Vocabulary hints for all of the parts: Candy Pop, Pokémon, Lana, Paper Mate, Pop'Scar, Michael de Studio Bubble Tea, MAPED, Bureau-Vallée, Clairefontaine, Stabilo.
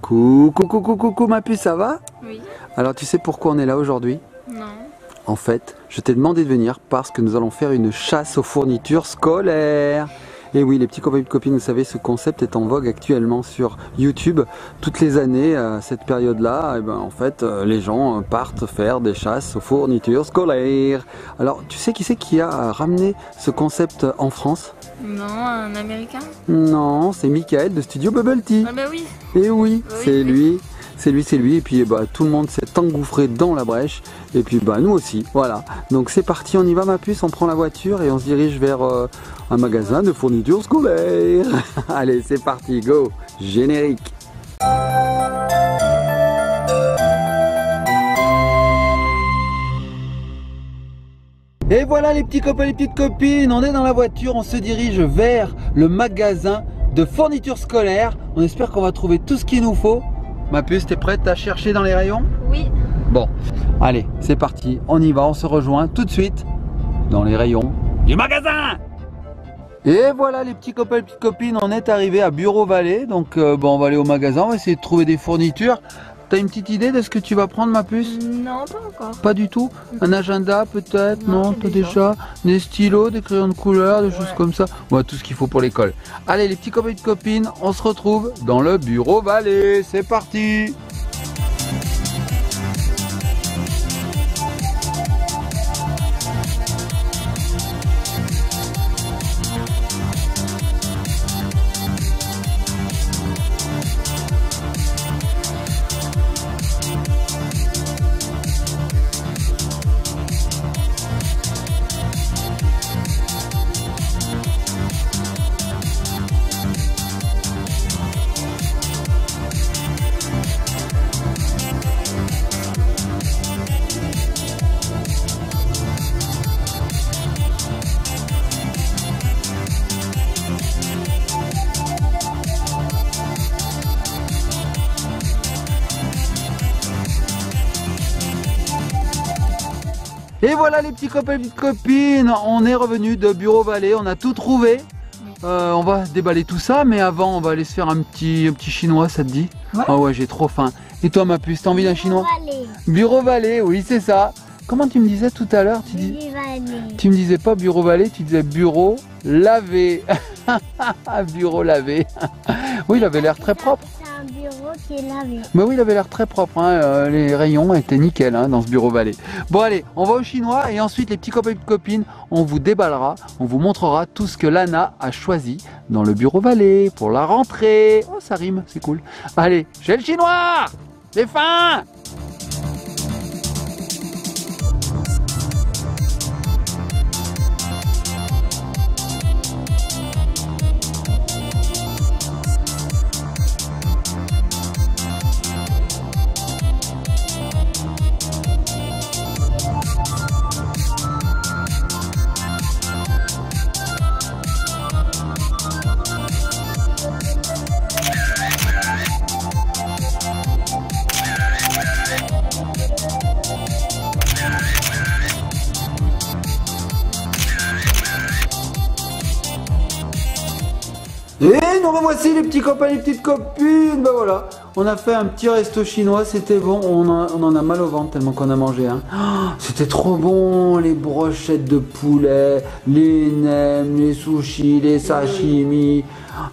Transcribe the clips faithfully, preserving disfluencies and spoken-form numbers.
Coucou, coucou, coucou, ma puce, ça va? Oui. Alors tu sais pourquoi on est là aujourd'hui? Non. En fait, je t'ai demandé de venir parce que nous allons faire une chasse aux fournitures scolaires. Et oui, les petits copains et copines, vous savez, ce concept est en vogue actuellement sur YouTube. Toutes les années, à cette période-là, eh ben, en fait, les gens partent faire des chasses aux fournitures scolaires. Alors, tu sais qui c'est qui a ramené ce concept en France? Non, un Américain? Non, c'est Michael de Studio Bubble Tea. Ah bah oui. Et oui, oui c'est oui. lui. C'est lui, c'est lui, et puis bah, tout le monde s'est engouffré dans la brèche, et puis bah, nous aussi, voilà. Donc c'est parti, on y va ma puce, on prend la voiture et on se dirige vers euh, un magasin de fournitures scolaires. Allez, c'est parti, go, générique. Et voilà les petits copains et les petites copines, on est dans la voiture, on se dirige vers le magasin de fournitures scolaires. On espère qu'on va trouver tout ce qu'il nous faut. Ma puce, t'es prête à chercher dans les rayons? Oui. Bon, allez, c'est parti, on y va, on se rejoint tout de suite dans les rayons du magasin. Et voilà les petits copains et petites copines, on est arrivé à Bureau-Vallée. Donc euh, bon, on va aller au magasin, on va essayer de trouver des fournitures. T'as une petite idée de ce que tu vas prendre ma puce? Non, pas encore. Pas du tout? Un agenda peut-être? Non, non tout déjà. déjà Des stylos, des crayons de couleur, des ouais. choses comme ça. Bon, tout ce qu'il faut pour l'école. Allez les petits copains et copines, on se retrouve dans le Bureau-Vallée. C'est parti. Et voilà les petits copains et petites copines, on est revenu de Bureau-Vallée, on a tout trouvé. Euh, on va déballer tout ça, mais avant on va aller se faire un petit, un petit chinois, ça te dit? Ah ouais, oh ouais, j'ai trop faim. Et toi ma puce, t'as envie d'un chinois? Bureau-Vallée, oui c'est ça. Comment tu me disais tout à l'heure? Tu dis... tu me disais pas Bureau-Vallée, tu disais bureau lavé. Bureau lavé. Oui, il avait l'air très propre. Qui est lavé. Bah oui, il avait l'air très propre, hein. euh, les rayons étaient nickel hein, dans ce Bureau-Vallée. Bon allez, on va au chinois et ensuite les petits copains et petites copines, on vous déballera, on vous montrera tout ce que Lana a choisi dans le Bureau-Vallée pour la rentrée. Oh ça rime, c'est cool. Allez, chez le chinois, c'est fin. Et nous revoici les petits copains et les petites copines. Ben voilà, on a fait un petit resto chinois, c'était bon, on, a, on en a mal au ventre tellement qu'on a mangé hein. Oh, c'était trop bon, les brochettes de poulet, les nems, les sushis, les sashimi,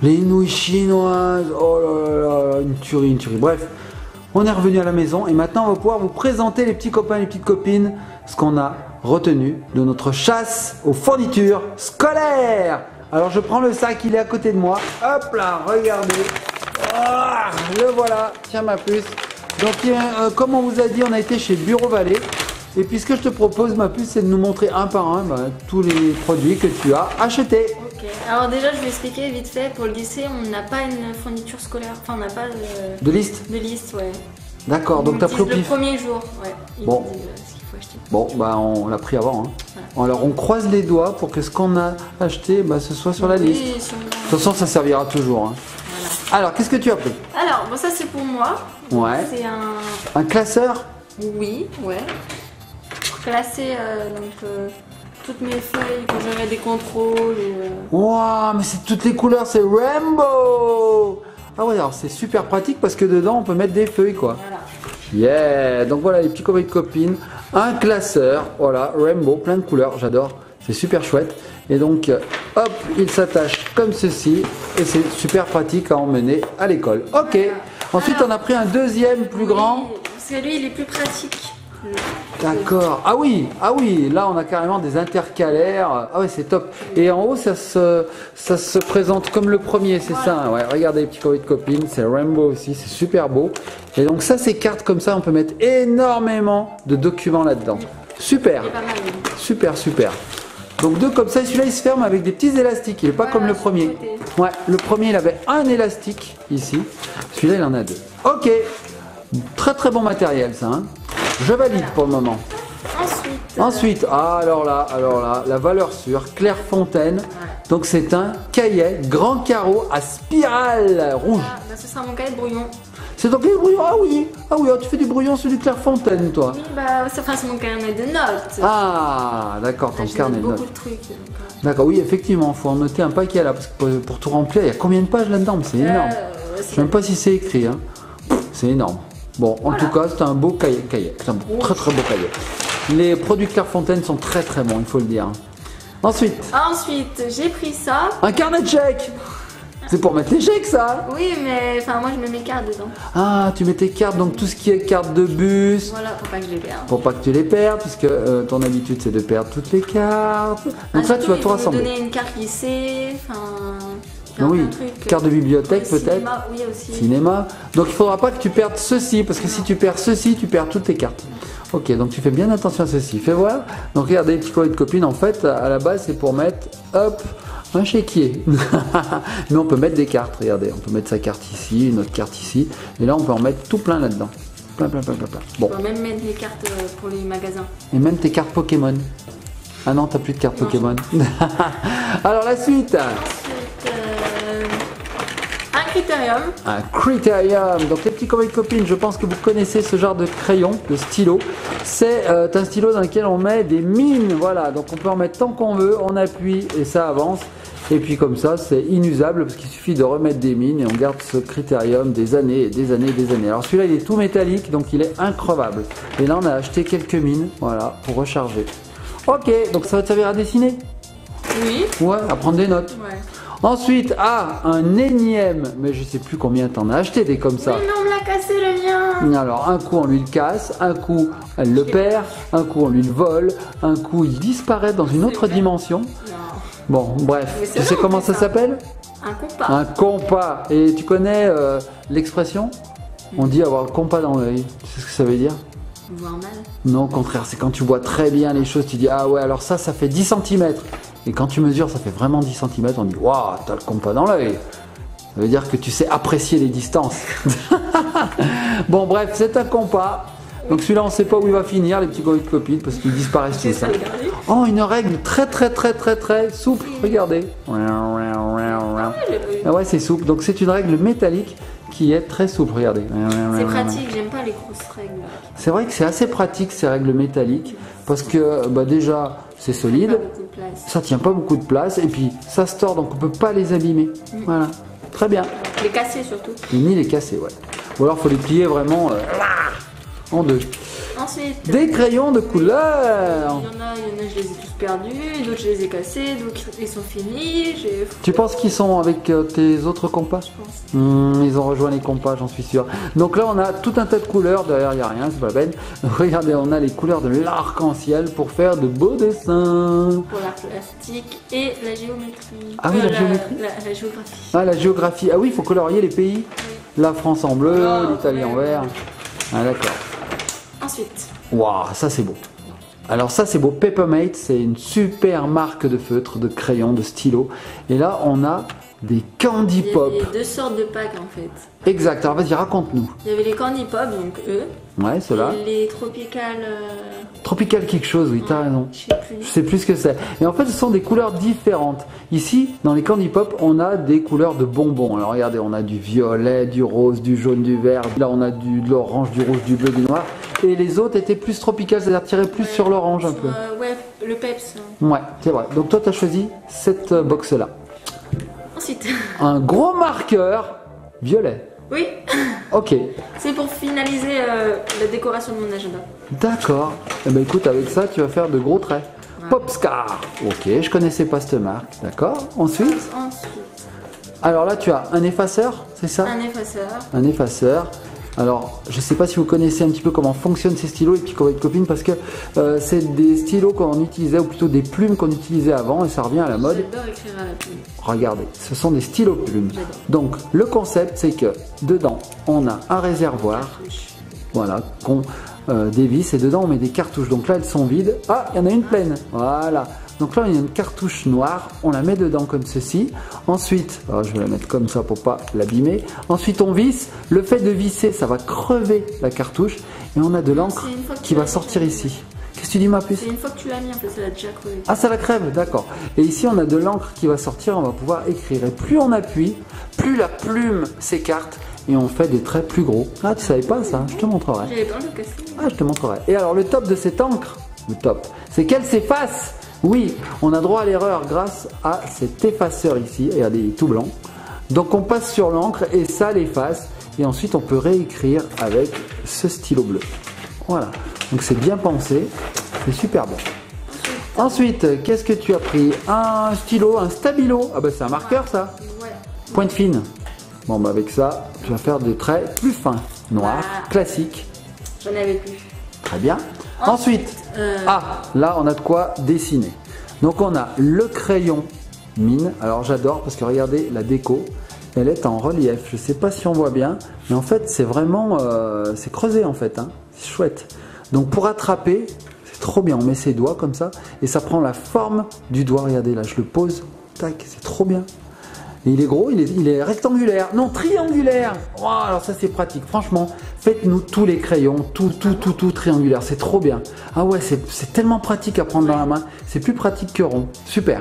les nouilles chinoises, oh là là là, une tuerie, une tuerie. Bref, on est revenu à la maison et maintenant on va pouvoir vous présenter les petits copains et les petites copines ce qu'on a retenu de notre chasse aux fournitures scolaires. Alors je prends le sac, il est à côté de moi. Hop là, regardez. Oh, le voilà, tiens ma puce. Donc euh, comme on vous a dit, on a été chez Bureau-Vallée. Et puis ce que je te propose ma puce, c'est de nous montrer un par un bah, tous les produits que tu as achetés. Ok, alors déjà je vais expliquer vite fait. Pour le lycée, on n'a pas une fourniture scolaire. Enfin on n'a pas euh, de liste. De liste, ouais. D'accord, donc t'as pris au pif. Le premier jour, ouais. Ils bon. Disent, euh, Bon, bah on l'a pris avant. Hein. Voilà. Alors on croise les doigts pour que ce qu'on a acheté, bah, ce soit sur la oui, liste. Sur... De toute façon, ça servira toujours. Hein. Voilà. Alors, qu'est-ce que tu as pris? Alors, bon, ça c'est pour moi. Ouais. C'est un... un classeur. Oui, ouais. Pour classer euh, donc, euh, toutes mes feuilles quand j'avais des contrôles. Waouh, mais c'est toutes les couleurs, c'est Rainbow. Ah ouais, alors c'est super pratique parce que dedans on peut mettre des feuilles quoi. Voilà. Yeah, donc voilà les petits copies de copines, un classeur, voilà, rainbow, plein de couleurs, j'adore, c'est super chouette. Et donc hop, il s'attache comme ceci et c'est super pratique à emmener à l'école. Ok, voilà. Ensuite alors, on a pris un deuxième plus grand. Celui il est plus pratique. D'accord, ah oui, ah oui, là on a carrément des intercalaires, ah ouais c'est top. Et en haut ça se, ça se présente comme le premier, c'est voilà. Ça, ouais. Regardez les petits colis de copines, c'est rainbow aussi, c'est super beau. Et donc ça c'est carte comme ça, on peut mettre énormément de documents là-dedans. Super, super, super. Donc deux comme ça, et celui-là il se ferme avec des petits élastiques, il n'est pas voilà, comme le premier. Ouais, le premier il avait un élastique ici, celui-là il en a deux. Ok, très très bon matériel ça, hein. Je valide voilà. Pour le moment. Ensuite, Ensuite euh... ah, alors là, alors là, la valeur sûre, Clairefontaine. Ouais. Donc c'est un cahier grand carreau à spirale rouge. Ah, ben ce sera mon cahier de brouillon. C'est ton cahier de brouillon? Ah oui, ah oui, alors tu fais du brouillon sur du Clairefontaine, toi. Oui, bah c'est enfin, mon carnet de notes. Ah, d'accord, ton carnet de notes. Beaucoup de trucs. D'accord, oui, effectivement, il faut en noter un paquet là, parce que pour, pour tout remplir, il y a combien de pages là-dedans? C'est énorme. Euh, Je ne sais même pas si c'est écrit, hein. C'est énorme. Bon, en voilà. Tout cas, c'est un beau cahier, cahier. C'est un beau, très très beau cahier. Les produits Clairefontaine sont très très bons, il faut le dire. Ensuite. Ensuite, j'ai pris ça. Un carnet de chèques. C'est pour mettre les chèques, ça. Oui, mais enfin, moi, je mets mes cartes dedans. Ah, tu mets tes cartes, donc tout ce qui est carte de bus. Voilà, pour pas que je les perde. Pour pas que tu les perdes, puisque euh, ton habitude, c'est de perdre toutes les cartes. Donc ah, ça, tu vas tout rassembler. Donner une carte lycée, enfin... Oui, carte de bibliothèque peut-être, oui, cinéma, donc il ne faudra pas que tu perdes ceci, parce que non. Si tu perds ceci, tu perds toutes tes cartes. Ok, donc tu fais bien attention à ceci, fais voir, donc regardez les petits colis de copines, en fait, à la base c'est pour mettre, hop, un chéquier, mais on peut mettre des cartes, regardez, on peut mettre sa carte ici, une autre carte ici, et là on peut en mettre tout plein là-dedans, plein, plein, plein, plein, plein. Bon. On peut même mettre des cartes pour les magasins. Et même tes cartes Pokémon. Ah non, t'as plus de cartes non. Pokémon. Alors la suite. Critérium. Un critérium. Donc les petits copains et copines, je pense que vous connaissez ce genre de crayon, de stylo. C'est euh, un stylo dans lequel on met des mines. Voilà, donc on peut en mettre tant qu'on veut, on appuie et ça avance. Et puis comme ça, c'est inusable parce qu'il suffit de remettre des mines et on garde ce critérium des années et des années et des années. Alors celui-là, il est tout métallique, donc il est increvable. Et là, on a acheté quelques mines, voilà, pour recharger. Ok, donc ça va te servir à dessiner? Oui. Ouais, à prendre des notes. Ouais. Ensuite, ah, un énième, mais je sais plus combien t'en as acheté des comme ça. Mais non, on me l'a cassé le mien. Alors, un coup on lui le casse, un coup elle le perd, un coup on lui le vole, un coup il disparaît dans une autre dimension. Bon, bref, tu sais comment ça s'appelle? Un compas. Un compas. Et tu connais euh, l'expression? On dit avoir le compas dans l'œil. Tu sais ce que ça veut dire? Voir mal. Non, au contraire, c'est quand tu vois très bien les choses, tu dis ah ouais, alors ça, ça fait dix centimètres. Et quand tu mesures, ça fait vraiment dix centimètres, on dit waouh, t'as le compas dans l'œil. Ça veut dire que tu sais apprécier les distances. Bon, bref, c'est un compas. Donc celui-là, on ne sait pas où il va finir, les petits colis de copines, parce qu'ils disparaissent tout ça. Oh, une règle très, très, très, très, très souple. Regardez. Ah ouais, c'est souple. Donc c'est une règle métallique qui est très souple. Regardez. C'est pratique, j'aime pas les grosses règles. C'est vrai que c'est assez pratique ces règles métalliques, parce que bah, déjà, c'est solide. Ça tient pas beaucoup de place et puis ça se tord donc on peut pas les abîmer. Mmh. Voilà, très bien. Les casser surtout. Et ni les casser, ouais. Ou alors faut les plier vraiment euh, en deux. Ensuite. Des crayons de couleur. Il y en a, il y en a, je les ai tous perdus, d'autres je les ai cassés, d'autres ils sont finis. Tu penses qu'ils sont avec euh, tes autres compas? Je pense. Mmh, ils ont rejoint les compas, j'en suis sûr. Donc là on a tout un tas de couleurs, derrière il n'y a rien, c'est pas la peine. Regardez, on a les couleurs de l'arc-en-ciel pour faire de beaux dessins. Pour l'art plastique et la géométrie. Ah oui, euh, la, la géométrie la, la géographie. Ah la géographie, ah oui, il faut colorier les pays. Oui. La France en bleu, oh, l'Italie en vert. Ah d'accord. Ensuite. Waouh, ça c'est beau. Alors ça c'est beau, Paper Mate, c'est une super marque de feutres, de crayons, de stylos. Et là on a des Candy Pop. Il y a deux sortes de packs en fait. Exact, alors vas-y raconte-nous. Il y avait les Candy Pop, donc eux. Ouais, ceux-là. Les Tropical... Euh... Tropical quelque chose, oui, t'as ouais, raison. Je sais plus. Je sais plus ce que c'est. Et en fait, ce sont des couleurs différentes. Ici, dans les Candy Pop, on a des couleurs de bonbons. Alors regardez, on a du violet, du rose, du jaune, du vert. Là, on a du, de l'orange, du rouge, du bleu, du noir. Et les autres étaient plus tropicales, c'est-à-dire tiraient plus ouais, sur l'orange un peu. Euh, ouais, le peps. Ouais, c'est vrai. Donc toi, t'as choisi cette box-là. Ensuite. Un gros marqueur. Violet. Oui. Ok. C'est pour finaliser euh, la décoration de mon agenda. D'accord. Eh ben écoute, avec ça, tu vas faire de gros traits. Ouais. Pop'Scar. Ok, je connaissais pas cette marque. D'accord. Ensuite. Ensuite. Alors là, tu as un effaceur, c'est ça? Un effaceur. Un effaceur. Alors, je sais pas si vous connaissez un petit peu comment fonctionnent ces stylos, les petits copines, parce que euh, c'est des stylos qu'on utilisait, ou plutôt des plumes qu'on utilisait avant, et ça revient à la mode. J'adore écrire à la plume. Regardez, ce sont des stylos plumes. Donc, le concept, c'est que dedans, on a un réservoir, voilà, qu'on euh, dévisse, et dedans, on met des cartouches. Donc là, elles sont vides. Ah, il y en a une pleine. Voilà. Donc là, on a une cartouche noire, on la met dedans comme ceci. Ensuite, je vais la mettre comme ça pour pas l'abîmer. Ensuite, on visse. Le fait de visser, ça va crever la cartouche. Et on a de l'encre qui va sortir ici. Qu'est-ce que tu dis, ma puce? C'est une fois que tu l'as mis, en fait, ça l'a déjà crevé. Ah, ça la crève, d'accord. Et ici, on a de l'encre qui va sortir, on va pouvoir écrire. Et plus on appuie, plus la plume s'écarte. Et on fait des traits plus gros. Ah, tu savais pas ça? Je te montrerai. J'avais pas envie de casser. Ah, je te montrerai. Et alors, le top de cette encre, le top, c'est qu'elle s'efface. Oui, on a droit à l'erreur grâce à cet effaceur ici. Regardez, il est tout blanc. Donc on passe sur l'encre et ça l'efface. Et ensuite on peut réécrire avec ce stylo bleu. Voilà, donc c'est bien pensé, c'est super bon. Ensuite, qu'est-ce que tu as pris? Un stylo, un stabilo. Ah bah c'est un marqueur ça. Pointe fine. Bon bah avec ça, tu vas faire des traits plus fins. Noirs, ah, classiques. J'en avais plus. Très bien. Ensuite, euh... ah, là on a de quoi dessiner. Donc on a le crayon mine. Alors j'adore parce que regardez la déco, elle est en relief. Je sais pas si on voit bien, mais en fait c'est vraiment, euh, c'est creusé en fait, hein. C'est chouette. Donc pour attraper, c'est trop bien. On met ses doigts comme ça et ça prend la forme du doigt. Regardez là, je le pose, tac, c'est trop bien. Et il est gros, il est, il est rectangulaire, non triangulaire. Oh, alors ça c'est pratique, franchement. Faites-nous tous les crayons, tout, tout, tout, tout triangulaire, c'est trop bien. Ah ouais, c'est tellement pratique à prendre dans la main, c'est plus pratique que rond, super.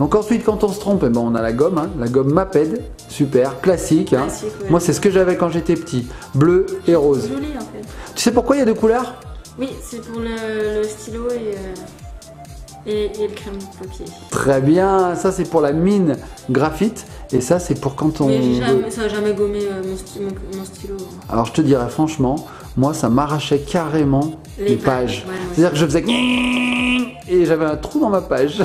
Donc ensuite, quand on se trompe, eh ben, on a la gomme, hein, la gomme MAPED, super, classique. Hein. Classique, ouais. Moi c'est ce que j'avais quand j'étais petit, bleu et rose. Joli en fait. Tu sais pourquoi il y a deux couleurs? Oui, c'est pour le, le stylo et... Euh... Et, et le crayon de papier. Très bien, ça c'est pour la mine graphite et ça c'est pour quand on... Mais jamais, ça n'a jamais gommé euh, mon, sti mon, mon stylo. Alors je te dirais franchement, moi ça m'arrachait carrément les, les pages. pages. Ouais, c'est-à-dire que je faisais... Et j'avais un trou dans ma page.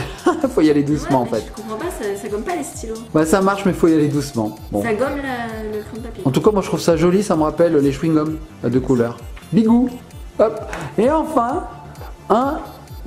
Faut y aller doucement, ouais, en fait. Je comprends pas, ça, ça gomme pas les stylos. Bah ça marche mais faut y aller doucement. Bon. Ça gomme la, le crayon de papier. En tout cas moi je trouve ça joli, ça me rappelle les chewing-gums de couleur. Bigou. Hop. Et enfin, un...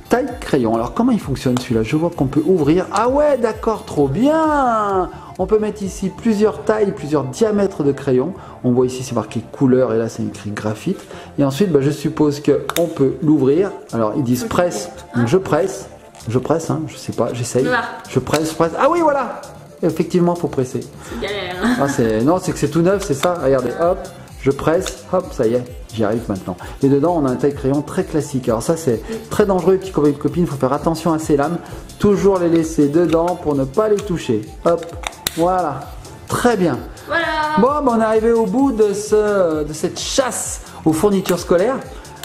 taille crayon. Alors comment il fonctionne celui-là? Je vois qu'on peut ouvrir. Ah ouais, d'accord, trop bien. On peut mettre ici plusieurs tailles, plusieurs diamètres de crayon. On voit ici c'est marqué couleur et là c'est écrit graphite. Et ensuite, bah, je suppose que on peut l'ouvrir. Alors ils disent presse. Donc, je presse, je presse. Hein, je sais pas, j'essaye. Je presse, je presse. Ah oui, voilà. Effectivement, faut presser. C'est galère. Ah, c'est non, c'est que c'est tout neuf, c'est ça. Regardez, hop. Je presse, hop, ça y est, j'y arrive maintenant. Et dedans, on a un taille-crayon très classique. Alors ça, c'est très dangereux, petits copains et copines, il faut faire attention à ces lames. Toujours les laisser dedans pour ne pas les toucher. Hop, voilà, très bien. Voilà. Bon, ben, on est arrivé au bout de, ce, de cette chasse aux fournitures scolaires.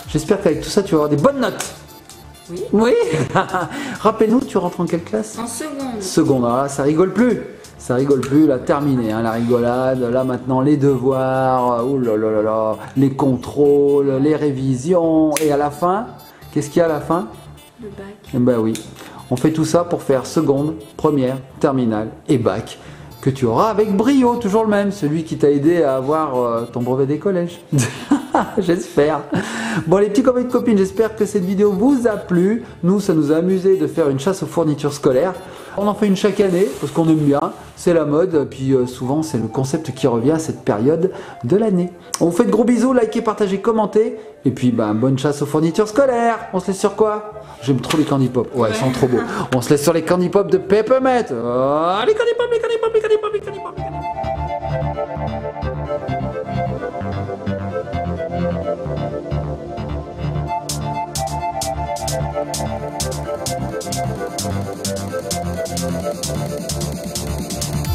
J'espère qu'avec tout ça, tu vas avoir des bonnes notes. Oui. Oui. Rappelle-nous, tu rentres en quelle classe? En seconde. Seconde, alors là, ça rigole plus. Ça rigole plus, là, terminé, hein, la rigolade, là maintenant les devoirs, oh là là là là, les contrôles, les révisions, et à la fin, qu'est-ce qu'il y a à la fin? Le bac. Et ben oui, on fait tout ça pour faire seconde, première, terminale et bac, que tu auras avec brio, toujours le même, celui qui t'a aidé à avoir euh, ton brevet des collèges. J'espère. Bon les petits copains et copines, j'espère que cette vidéo vous a plu. Nous, ça nous a amusé de faire une chasse aux fournitures scolaires. On en fait une chaque année parce qu'on aime bien, c'est la mode, puis souvent c'est le concept qui revient à cette période de l'année. On vous fait de gros bisous, likez, partagez, commentez, et puis ben, bonne chasse aux fournitures scolaires. On se laisse sur quoi? J'aime trop les Candy Pop, ouais, ouais, ils sont trop beaux. On se laisse sur les Candy Pop de Paper Mate. Oh, les Candy Pop, les Candy Pop, les Candy Pop, les Candy Pop, les Candy Pop. We'll be right back.